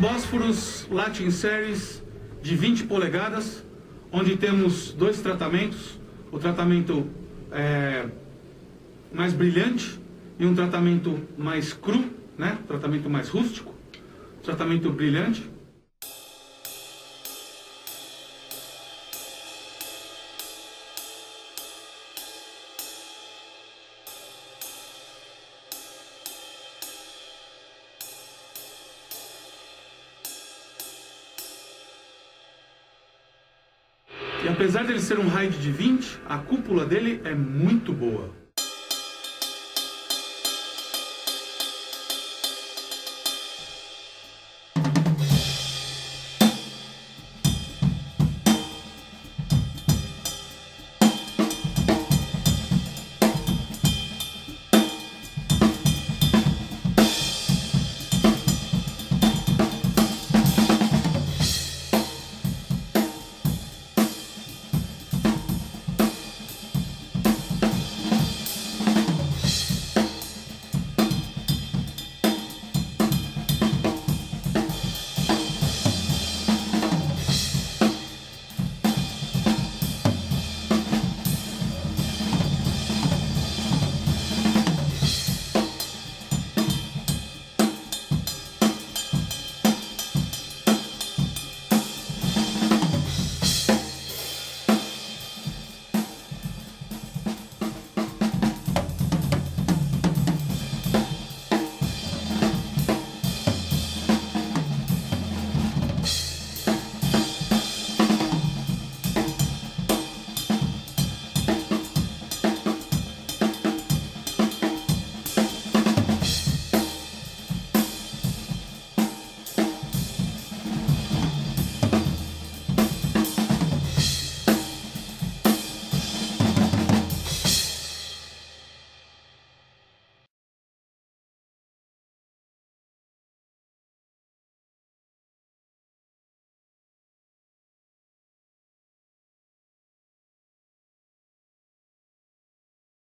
Bosphorus Latin Series de 20 polegadas, onde temos dois tratamentos, o tratamento mais brilhante e um tratamento mais cru, né? Tratamento mais rústico, tratamento brilhante. E apesar dele ser um raio de 20, a cúpula dele é muito boa.